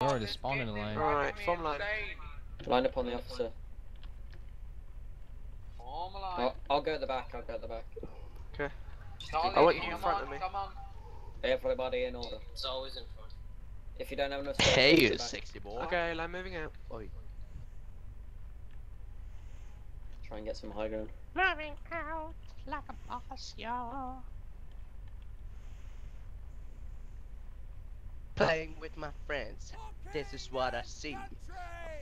They're already spawned in the lane. Alright, form line. Line up on the officer. Form line. I'll go at the back, I'll go at the back. Okay. I want you in front of me. Everybody in order. It's always in front. If you don't have enough space, hey, you sexy boy. Okay, line moving out. Oi. Try and get some high ground. Moving out like a boss, y'all. Playing with my friends, this is what I see. A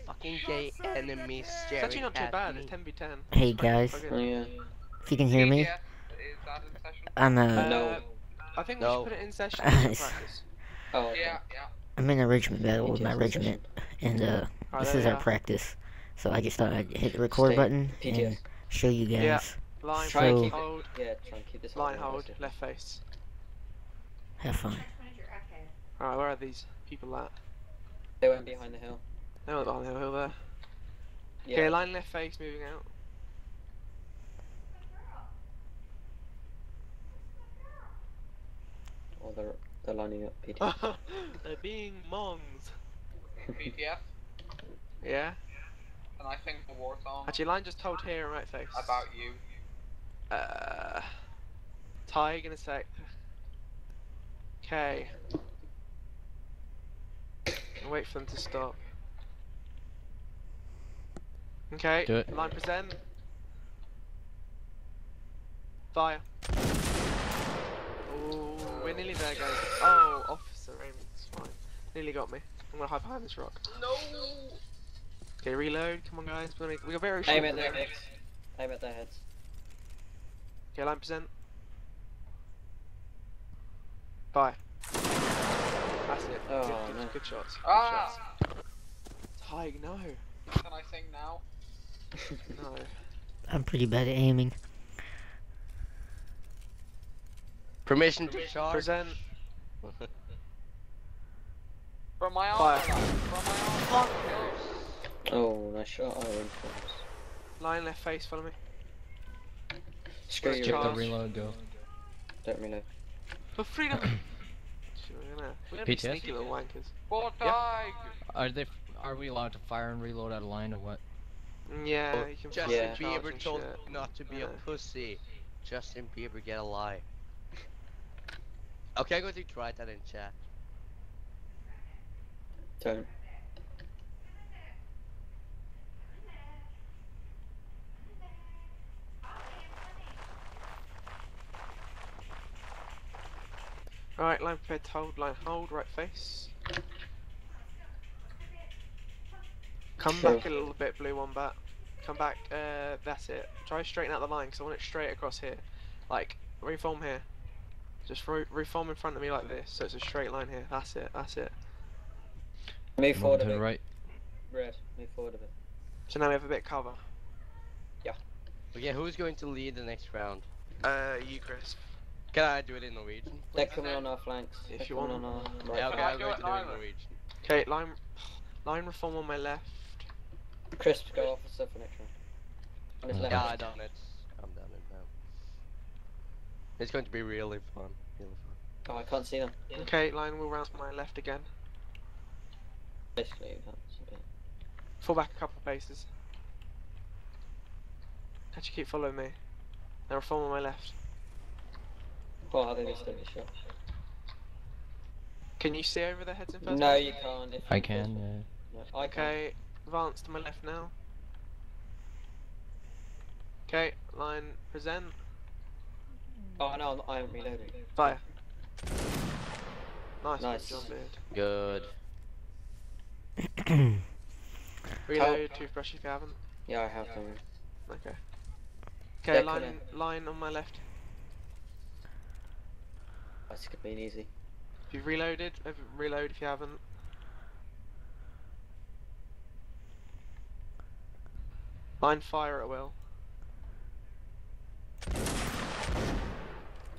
fucking gay enemy staring at me. It's actually not too bad, it's 10v10. Hey guys, if you can hear me, I'm I think we should put it in session. Oh, okay. I'm in a regiment battle with my regiment, and this is our practice. So I just thought I'd hit the record button and show you guys. Line, try and keep hold. Yeah, try and keep this line hold, left face. Have fun. Alright, where are these people at? They went behind the hill. They went behind the hill there. Yeah. Okay, line left face, moving out. Oh, they're lining up PDF. They're being Mongs. PDF? Yeah? And I think the war song. Actually, line just told here and right face. About you. Tig in a sec. Okay. Wait for them to stop. Okay, do it. Line present. Fire. Oh, we're nearly there, guys. Oh, officer Raymond's fine. Nearly got me. I'm gonna hide behind this rock. No. Okay, reload. Come on, guys. We got very short. Aim at their heads. Aim at their heads. Okay, line present. Fire. That's it. Oh, good shots. Good shots. Tig, no. Can I sing now? No. I'm pretty bad at aiming. Permission to charge. Present. From my arm. From my arm. Oh, nice shot. I went first. Line left face, follow me. Screw you. Check the reload, go. Don't reload. For freedom. We're gonna be sneaky little wankers. Are we allowed to fire and reload out of line or what? Yeah, you can Justin Bieber told not to be a pussy. Justin Bieber, get a lie. Okay, I'm going to try that in chat. Don't. Alright, line prepared to hold, line hold, right face. Come back a little bit, Blue Wombat. Come back, that's it. Try to straighten out the line, because I want it straight across here. Like, reform here. Just reform in front of me like this, so it's a straight line here. That's it, that's it. Move forward a bit. Right. Red, move forward a bit. So now we have a bit of cover. Yeah. But yeah, who's going to lead the next round? You, Chris. Can I do it in Norwegian? They're coming on our flanks. If you want on our right. Yeah, okay, I'm going to do it in Norwegian. Okay, line reform on my left. Crisp, go officer for next round. On his left. Yeah, I done it. I'm done it now. It's going to be really fun. Really fun. Oh, I can't see them. Okay, line will round to my left again. Basically, that's a bit. Fall back a couple of paces. Actually, keep following me. Now reform on my left. Oh, they missed every shot. Can you see over their heads in first? No, you can't. I can, yeah. Okay, advance to my left now. Okay, line present. Oh, no, I am reloading. Fire. Nice job, dude. Good. Reload, toothbrush if you haven't. Yeah, I have them. Okay. Okay, line on my left. This could be easy. If you've reloaded, reload if you haven't. Line fire at will.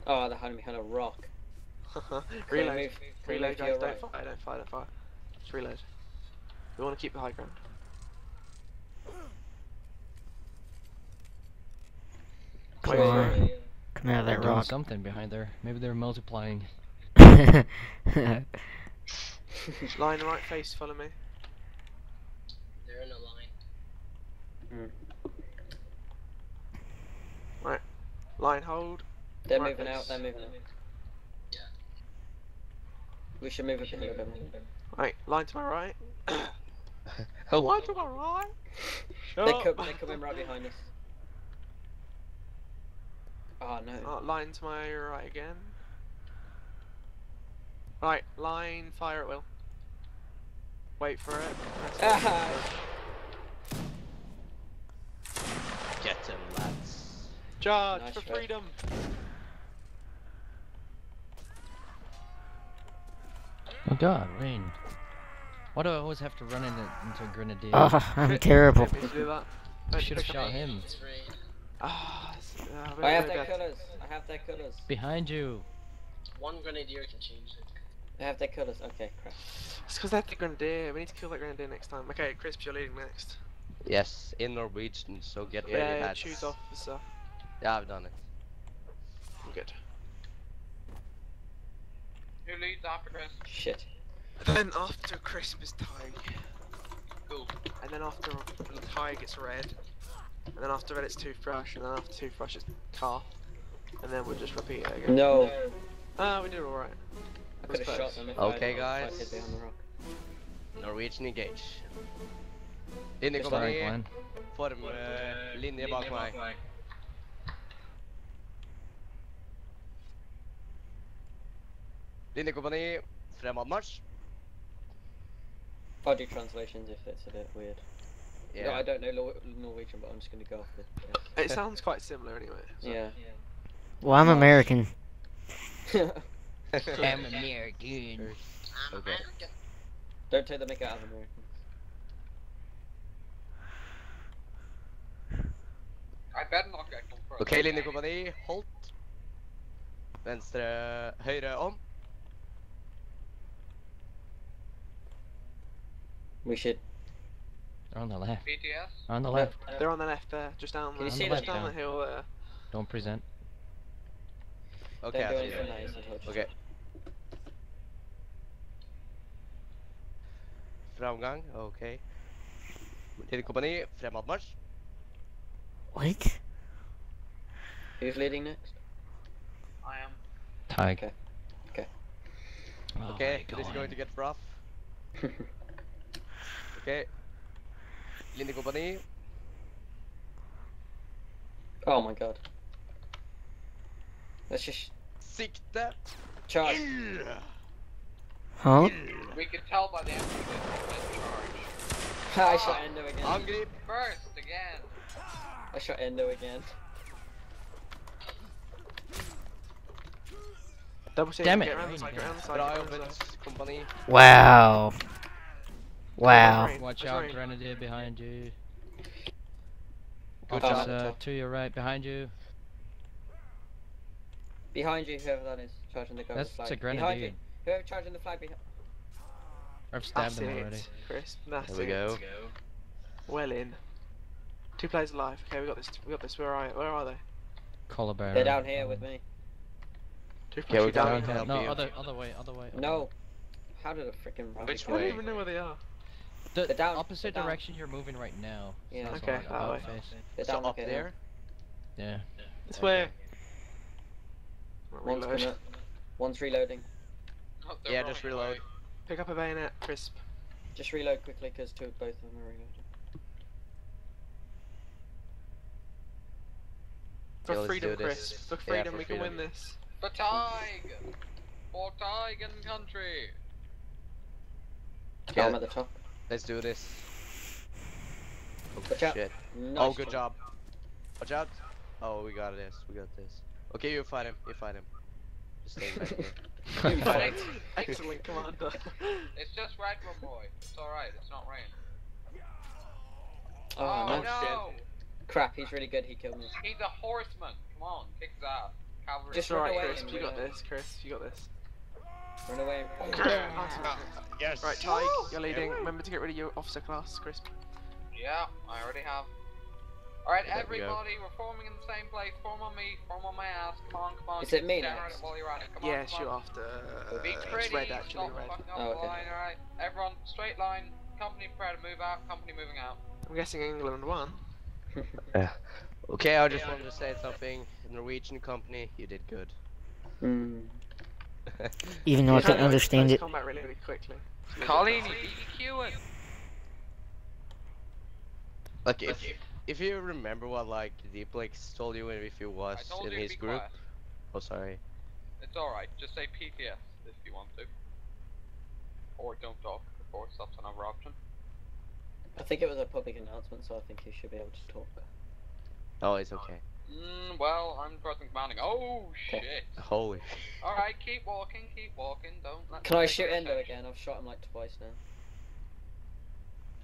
Oh, they're hiding behind a rock. Reload, reload guys, don't fire. Just reload. We want to keep the high ground. Come on. Come out of that rock. Something behind there. Maybe they're multiplying. Line right face, follow me. They're in a line. Right. Line hold. They're right moving face. Out, they're moving out. Yeah. We should move a bit. Right, line to my right. Oh, line to my right. They're coming right behind us. Oh no. Line to my right again. Right, line, fire at will. Wait for it. Get him, lads. Charge nice for freedom. Oh god, rain. Why do I always have to run into a grenadier? Oh, I'm terrible. I should have shot him. Oh, I have their colours. I have their colours. Behind you. One grenadier can change it. They have their colours, okay, crap. It's because they have the grenadier, we need to kill that grenadier next time. Okay, Crisp, you're leading next. Yes, in Norwegian, so get ready, lads. Yeah, choose officer. Yeah, I've done it. I'm good. Who leads after Crisp? Shit. Then after Crisp is Ty. Cool. And then after Ty gets Red. And then after Red it's Toothbrush, and then after Toothbrush it's Car. And then we'll just repeat it again. No. Ah, we did alright. Okay, guys. Norwegian engage. Linje kommer ned. Form linje bak meg. Linjekompani, fremad marsj. I'll do translations if it's a bit weird. Yeah. No, I don't know Norwegian, but I'm just gonna go off it. Yeah. It sounds quite similar anyway. So. Yeah. Well, I'm American. I'm American. Okay. Don't tell them I got American. I better not get confirmed. Okay, linjekompani, holdt. Venstre, høyre om. We should. They're on the left. BTS? On the left. They're on the left there, just down the hill. Can you see that down the hill there? Don't present. Okay, I see that. Nice, okay. Framgang, okay. Linjekompani, fremadmarsj. What? Who's leading next? I am. Tiger. Okay. Okay. Oh, okay, this is going to get rough. Okay. Linjekompani. Oh my god. Let's just sikte. Charge. Huh? We can tell by the end charge. I shot Endo again. Hungry first again. I shot Endo again. Double shot. Damn it. Wow. Wow. Watch out, grenadier behind you. Officer to your right, behind you. Behind you, whoever that is, charging the flag. That's a grenadier. Behind you, whoever charging the flag behind. I've stabbed him already. Crisp, that's it. There we go. Well in. Two players alive. Okay, we got this. We got this. Where are they? Collarbone. They're down here with me. Two players down here. No, other way. No. How did a freaking run? Which way? I don't even know where they are. The down, opposite direction you're moving right now. Yeah. Okay. That way. They're down up there. Yeah. This way. One's reloading. Oh, yeah, just reload. Away. Pick up a bayonet, Crisp. Just reload quickly because both of them are reloading. For freedom, Crisp. For freedom, yeah, we can win this. For Tiger! For Tiger country! Yeah, I'm at the top. Let's do this. Oh, shit. Nice good job. Watch out. Oh, we got this. We got this. Okay, you fight him. You fight him. Just stay back there. You fight. Excellent commander. It's just rain, my boy. It's alright. It's not rain. Oh no! Shit. Crap, he's really good. He killed me. He's a horseman. Come on, kick his ass. Cavalry. Just run away, Crisp. You got this, Crisp. You got this. Run away. Yes. Right, Ty, you're leading. Remember to get rid of your officer class, Crisp. Yeah, I already have. Alright, everybody, we're forming in the same place. Form on me, form on my ass. Come on, come on. Is it me next? Yeah, shoot after. It's red actually. Red. Oh, okay. Alright, everyone, straight line. Company prepared to move out. Company moving out. I'm guessing England won. Okay, I just wanted to say something. Norwegian company, you did good. Mm. Even though I couldn't understand it. Combat really quickly. Colleen, you DQ it. Like if you remember what like Deeplex told you if you was in his group. Quiet. Oh sorry. It's alright, just say PTS if you want to. Or don't talk before, that's another option. I think it was a public announcement, so I think you should be able to talk. Oh, it's okay. Well, I'm person commanding. Oh shit. Holy. Alright, keep walking, don't let Can I shoot Endo again? I've shot him like twice now.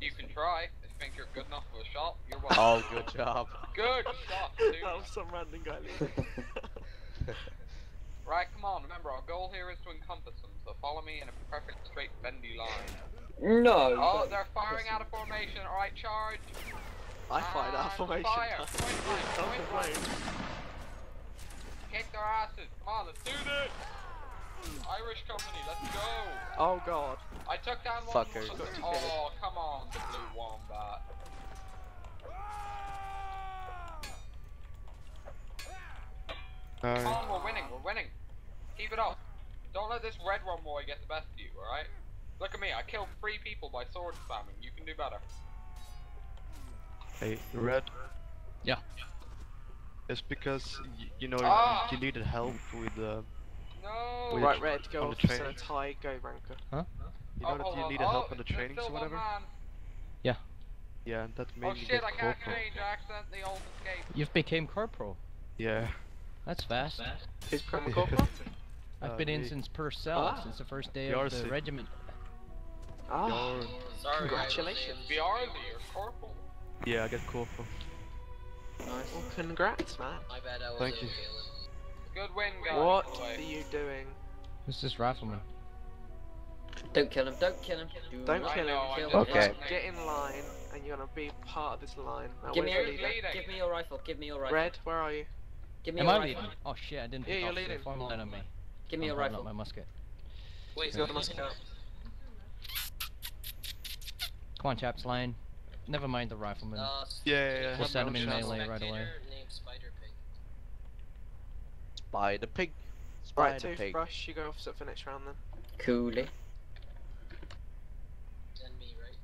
You can try. If you think you're good enough for a shot, you're welcome. Oh, good job. Good shot, dude. That was some random guy leaving. Right, come on. Remember, our goal here is to encompass them, so follow me in a perfect straight bendy line. No. Oh, they're firing out of formation. All right, charge. I fired out of formation. Fire. Point kick their asses. Come on, let's do this. Irish company, let's go! Oh god. I took down one. Fuckers. Oh, come on, the blue wombat. Come on, we're winning. Keep it up. Don't let this red one boy get the best of you, alright? Look at me, I killed 3 people by sword spamming. You can do better. Hey, red. Yeah. It's because, you know, you needed help with the... No! Right, red, go off the tie, go ranker. Huh? You know that you needed help on the trainings or whatever? Yeah. Yeah, that made me get corporal. I can't change, I accidentally escaped. You've became corporal? Yeah. That's fast. Who's corporal? I've been in since Purcell, since the first day of the regiment. Ah, congratulations. BR, you're corporal. Yeah, I get corporal. Nice. Well, congrats, man. Thank you. Good win, guys. What are you doing? This is Rifleman. Don't kill him, don't kill him. Don't kill him. Kill him. Okay. Get in line, and you're gonna be part of this line. Now, give me your rifle, give me your rifle. Red, where are you? Give me your rifle. Leading? Oh shit, I didn't pick up the final enemy. Give me your rifle. Not my musket. Please, got the musket out. Come on, chaps, line. Never mind the Rifleman. Yeah. We'll send him in melee right away. Spider pig. Spider right, toothbrush, you go off to the next round then. Coolie. Send me, right?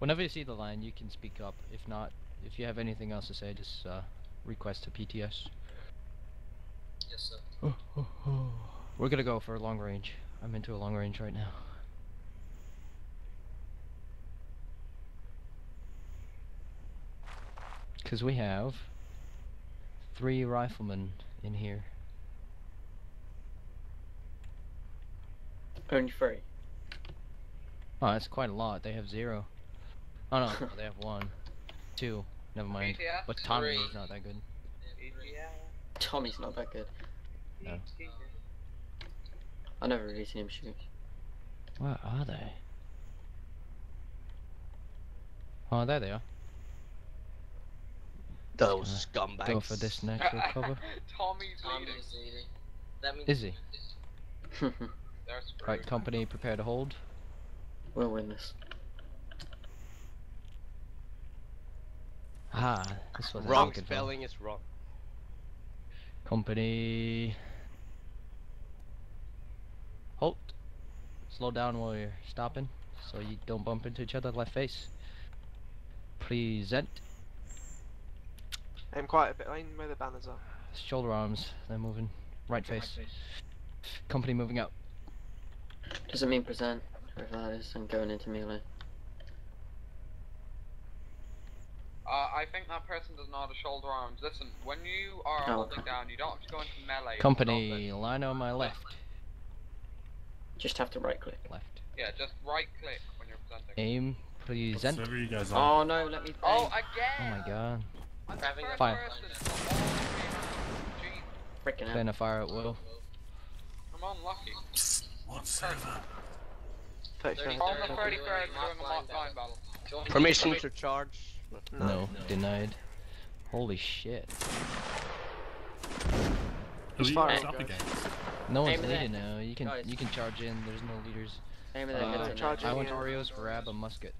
Whenever you see the line, you can speak up. If not, if you have anything else to say, just request to PTS. Yes, sir. We're gonna go for a long range. I'm into a long range right now. Because we have 3 riflemen in here. Only 3. Oh, that's quite a lot. They have 0. Oh no, they have 1, 2. Never mind. But Tommy's not that good. Tommy's not that good. No. I never really seen him shoot. Where are they? Oh, there they are. Those scumbags. Go for this natural cover. Tommy's leading. That means is he? Right, company, prepare to hold. We'll win this. Ah, this was wrong spelling is wrong. Company, halt. Slow down while you're stopping, so you don't bump into each other. Left face. Present. I'm quite a bit. I know where the banners are. Shoulder arms. They're moving. Right face. Company moving out. Doesn't mean present. Whatever that is, I'm going into melee. I think that person doesn't know how to shoulder arms. Listen, when you are holding down, you don't have to go into melee. Company, line on my left. Just have to right click. Left. Yeah, just right click when you're presenting. Aim, present. You guys are. Oh no, let me. Oh again. Oh my god. Fire. Plan a fire at will. I'm unlucky. Whatsoever. On the 31st, doing a mock line battle. Permission to charge. No, denied. Holy shit. Who's firing up again? No one's leading now. You can charge in. There's no leaders. I want Oreos. Grab a musket.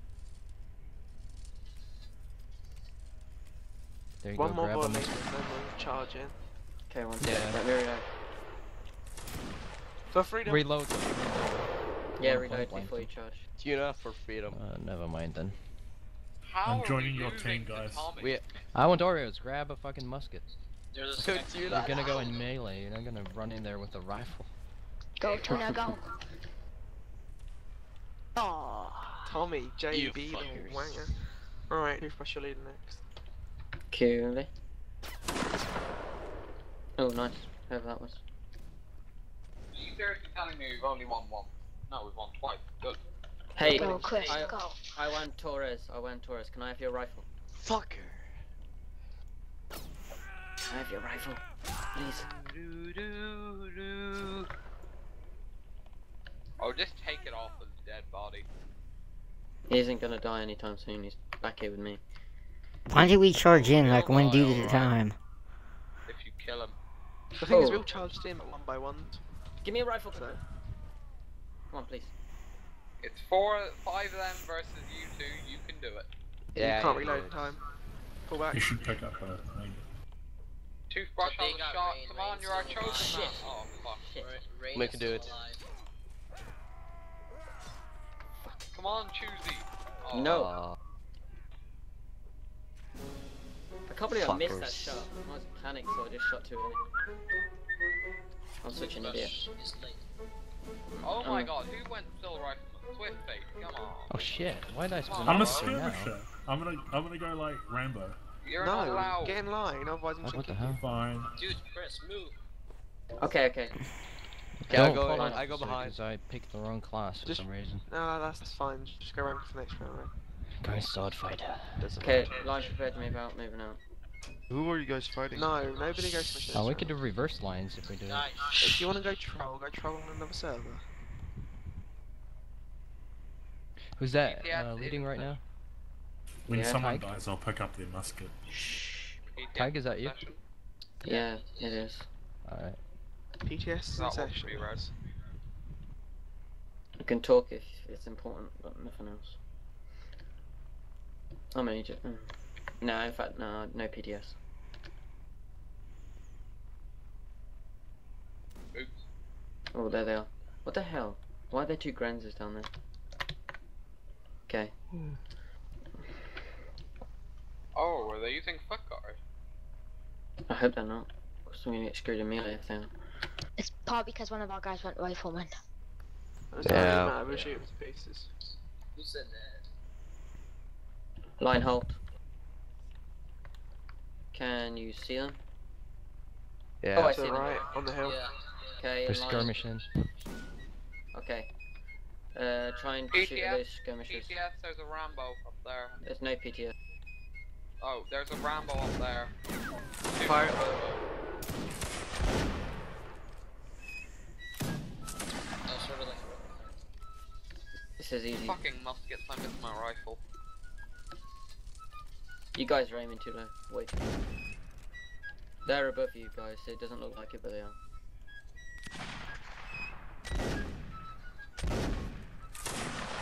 There you go. One more bullet. Charge in. Okay, one. Yeah. There we go. For freedom. Reload. Yeah, reload before you charge. Tuna for freedom. Never mind then. I'm joining your team, guys. I want Oreos. Grab a fucking musket. You're gonna go in melee. You're not gonna run in there with a rifle. Go, Tuna, go. Aww. Tommy, JB, the wanger. Alright, who should I lead next? Cooley. Oh, nice. Whoever that was. You very compelling me, we've only won one. No, we've won twice. Good. Hey, go, Chris, go. I want Torres. I want Torres. Can I have your rifle? Fucker. Can I have your rifle? Please. Oh, just take it off of the dead body. He isn't gonna die anytime soon. He's back here with me. Why do we charge in like one dude at a time? If you kill him. The thing is, we'll charge in at one by one. Give me a rifle, sir. Come on, please. It's 5 of them versus you two. You can do it. Yeah. You can't reload in time. Pull back. You should pick up a toothbrush on the shot. Come on, you're our chosen man. Oh fuck. Right. We can do it. Come on, Choosy. Oh. No. I can't believe I missed that shot. I was panicked, so I just shot too early. I'm such an idiot. Oh my god, who went still right from Swift face? Come on. Oh shit, why did I spend I'm a skirmisher. I'm gonna go like Rambo. You're not allowed. Get in line, otherwise I'm just gonna be fine. Dude, Chris, move. Okay. Yeah, I go behind. I picked the wrong class for some reason. No, that's fine. Just go around for the next round, right? Guys, sword fighter. Okay, Lion's prepared to move out, moving out. Who are you guys fighting? No, nobody goes for shit. Oh, we could do reverse lines if we do. Nice. If you want to go troll on another server. Who's that leading right now? When someone dies, I'll pick up their musket. Shh. Tig, is that you? Yeah, it is. Alright. PTS session. I can talk if it's important, but nothing else. I'm an idiot. No, in fact, no PDS. Oops. Oh, there they are. What the hell? Why are there two Grenzers down there? Okay. Oh, are they using foot guard? I hope they're not. Because I'm gonna get screwed immediately if they are. It's probably because one of our guys went rifleman. Yeah. I wish it was pieces. Who said that? Line hold. Can you see them? Yeah. Oh, I see them. Right, on the hill. Yeah. Okay. They're skirmishing. Okay. Try and shoot those skirmishers. PTS, there's a Rambo up there. There's no PTS. Oh, there's a Rambo up there. Fire. This is easy. Fucking muskets, I missed my rifle. You guys are aiming too low. Wait. They're above you guys, so it doesn't look like it, but they are.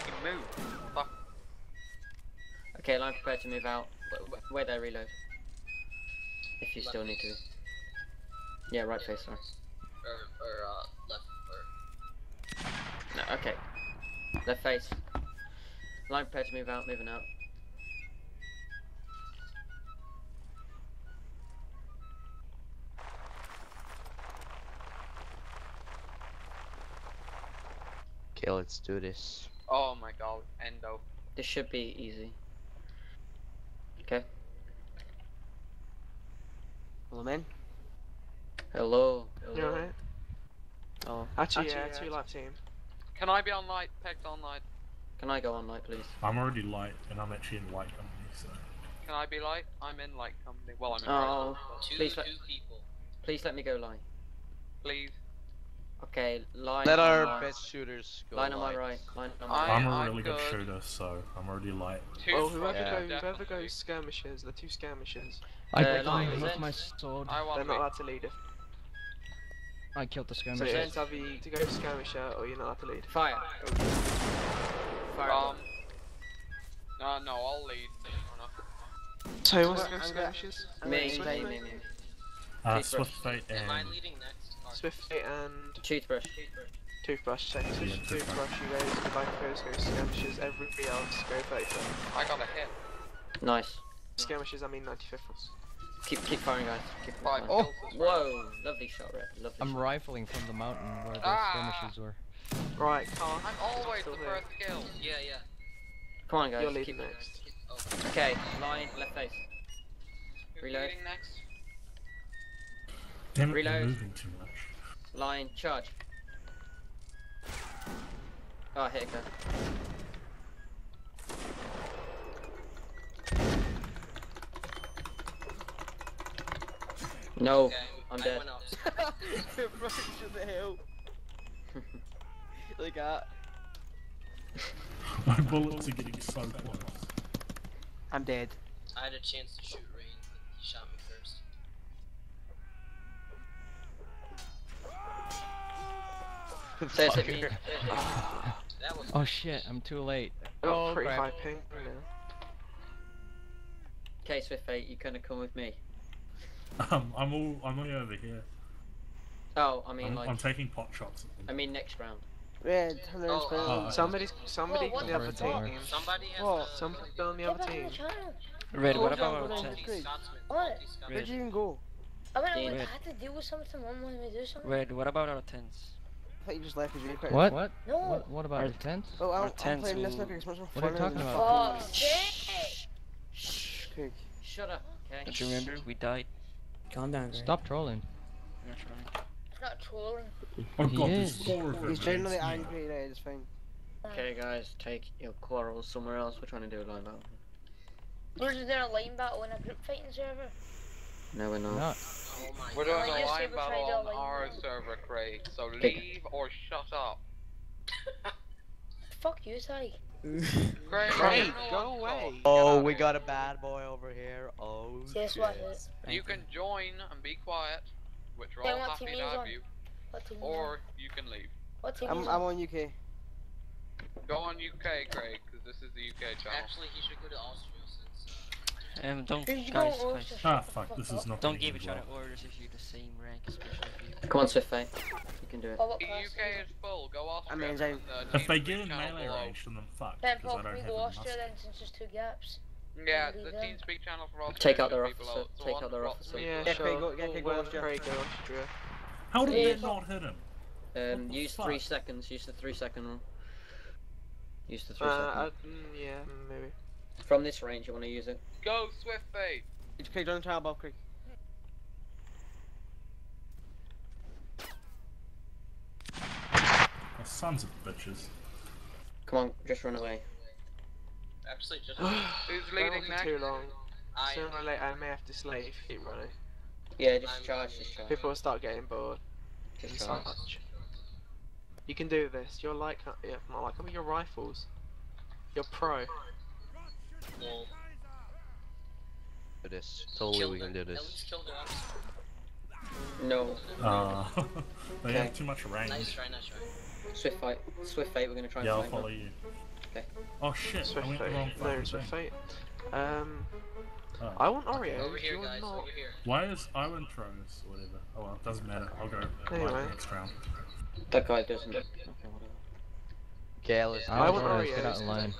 You move. Fuck. Okay, line prepared to move out. Wait there, reload. If you still need to. Yeah, right face, sorry. Or left. Or... No, okay. Left face. Line prepared to move out, moving out. Okay, let's do this. Oh my god, endo. This should be easy. Okay. Hello, man. Hello. You alright? Oh. Actually, yeah. Light team. Can I be on light? Pegged on light. Can I go on light, please? I'm already light, and I'm actually in light company, so... Can I be light? I'm in light company. Well, I'm in light company. Please let me go light. Please. Okay, line. Let our best shooters go. Line on my right. Line on my right. I'm a really good shooter, so I'm already light. Well, whoever goes skirmishers, the two skirmishers. I killed my sword. They're not allowed to lead if. I killed the skirmisher. So it's either to go skirmisher or you're not allowed to lead. Fire. Fire. No, I'll lead. So what's the skirmishers? Me. Swiftbait and. Swiftbait and. Toothbrush. Toothbrush, second. So yeah, toothbrush, you raise the bike goes, go skirmishes, everybody else go 35. I got a hit. Nice. Skirmishes, I mean 95th ones. Keep firing, guys. Keep firing. Oh! Whoa! Lovely shot, Rip. Lovely shot. I'm rifling from the mountain where the skirmishes were. Right, Carl. I'm always the first kill. Yeah. Come on, guys. You're leading next. Okay, line, left face. Reload. Damn it, reload. Moving too much. Line, charge. Oh, hit it, go. No, okay, I'm dead. Rush to the hill. Like that. My bullets are getting so close. I'm dead. I had a chance to shoot Rain, but he shot me first. Says it me. That was. Oh shit! I'm too late. Oh, pretty high ping. Okay, Swiftbait, you gonna come with me? I'm only over here. Oh, I mean I'm taking pot shots at them. I mean next round. Yeah, somebody on the other team. Somebody on the other team. Red, what about our team? What? Where'd you even go? I had to deal with something, I'm going to do something. Red, what about our tents? I thought you just left because you quit. What? No. What about our tents? Oh, our tents. What are you talking about? Shh. Shut up. Okay. Don't you remember? We died. Calm down, Greg. Stop trolling. I'm not trolling. It's not trolling. Oh god, there's four of them. He's generally angry at his thing. Okay guys, take your quarrels somewhere else. We're trying to do a line battle. Is there a line battle in a group fighting server? No, we're not. Oh my god. We're doing a line battle on our server, Craig. So leave or shut up. Fuck you, Ty. Craig, go away! Oh, we got a bad boy over here. Oh, shit. You can join and be quiet, which we're all happy to have you, or you can leave. I'm on UK. Go on UK, Craig, because this is the UK channel. Actually, he should go to Austria since. Don't guys. Ah, fuck! This is not. Don't give each other orders if you're the same rank, especially if you. Come on, Swiftbait. You can do it. The UK is full. Go Austria. I mean, if they get in melee range, then fuck. Then probably go Austria then, since there's two gaps. Yeah, the TeamSpeak channel for Austria. Take out their officer. Take out their officer. Yeah, sure. Go Austria. How did they not hit him? Use 3 seconds. Use the 3 second rule. Use the 3 second. Yeah, maybe. From this range, you want to use it. Go, Swiftbait! Okay, don't tower above Creek. Oh, sons of bitches. Come on, just run away. Absolutely, just run away. Who's leading next? Too long. Sooner or later, I may have to slay if you keep running. Yeah, just charge. People will start getting bored. Just charge. So much. You can do this. You're like, yeah, not like, I mean, your rifles. You're pro. No. It is. Totally we can do this. At least kill them. No. They have too much range. Nice try. Swiftbait, we're gonna try and fight. Yeah, I'll follow you. Okay. Oh shit, Swiftbait. I want Oreo. Over here, guys, over here. Why is Iron Thrones or whatever? Oh well, it doesn't matter. I'll go anyway. Next round. That guy doesn't. Okay, whatever. Okay, let's go out in line.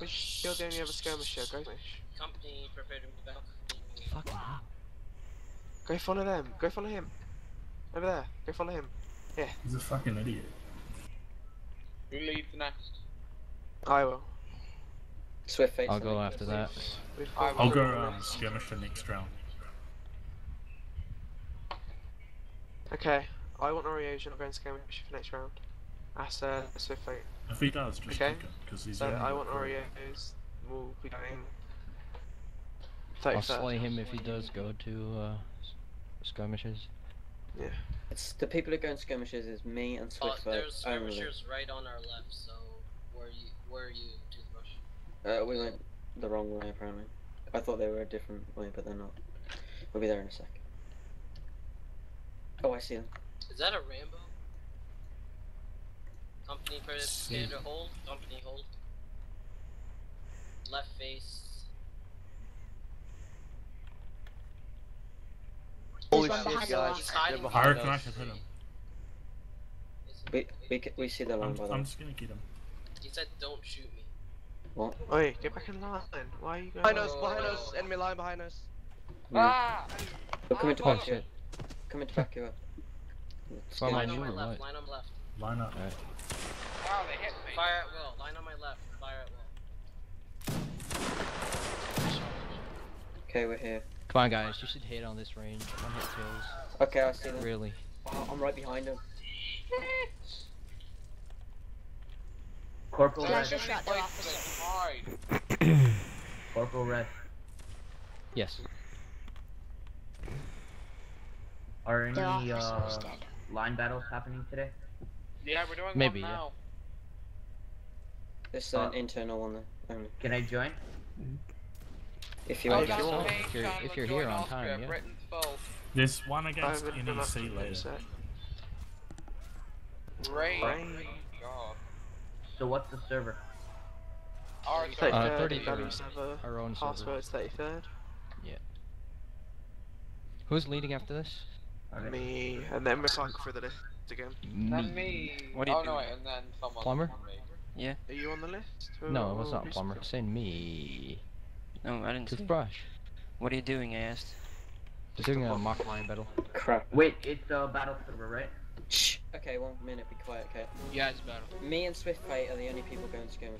You're the only other skirmisher, go fish. Company prepared him to battle. Fuck up. Go follow them, go follow him. Over there, go follow him. Yeah. He's a fucking idiot. Who leads next? I will. Swiftbait. I'll go after that. I'll go skirmish for next round. Okay, I want Oriage and I'm going skirmish for next round. That's Swiftbait. If he does, just pick him, because he's there. So I want Oreos. We'll be going. I'll slay him if he does go to skirmishes. Yeah. It's the people who go in skirmishes is me and Swiftfoot. There's skirmishers only. Right on our left, so where are you, Toothbrush? We went the wrong way apparently. I thought they were a different way, but they're not. We'll be there in a sec. Oh, I see them. Is that a Rambo? Company predator hold. Company hold. Left face. Holy shit, guys! They're behind us. Hit him. We see the line by them. I'm just gonna get him. He said, "Don't shoot me." What? Oi, get back in line. Why are you going? Behind us! Behind us! Enemy line behind us. Ah! They're coming to back you up. Coming to back you up. Line on my left. Line on left. Line up. Wow, they hit me. Fire at will. Line on my left. Fire at will. Okay, we're here. Come on, guys. You should hit on this range. One hit kills. Okay, I see them. Really? Oh, I'm right behind them. Corporal Red. Corporal Red. Yes. Are any line battles happening today? Yeah, we're doing maybe, one now. Yeah. There's an internal one there. Can I join? If you want, if you're here on time, yeah. There's one against NEC later. God. So what's the server? Our 33rd. Our own server. Password's 33rd. Yeah. Who's leading after this? Right. Me, and then we're cycling for the list again. Me. What do you do? No, and then someone. Plumber? Yeah. Are you on the list? No, it was not Plumber. It's saying me. No, I didn't see. Toothbrush. What are you doing, I asked? Just doing a mock line battle. Crap. Wait, it's a battle server, right? Shh. Okay, 1 minute, be quiet, okay? Yeah, it's battle. Me and Swiftfight are the only people going skirmish.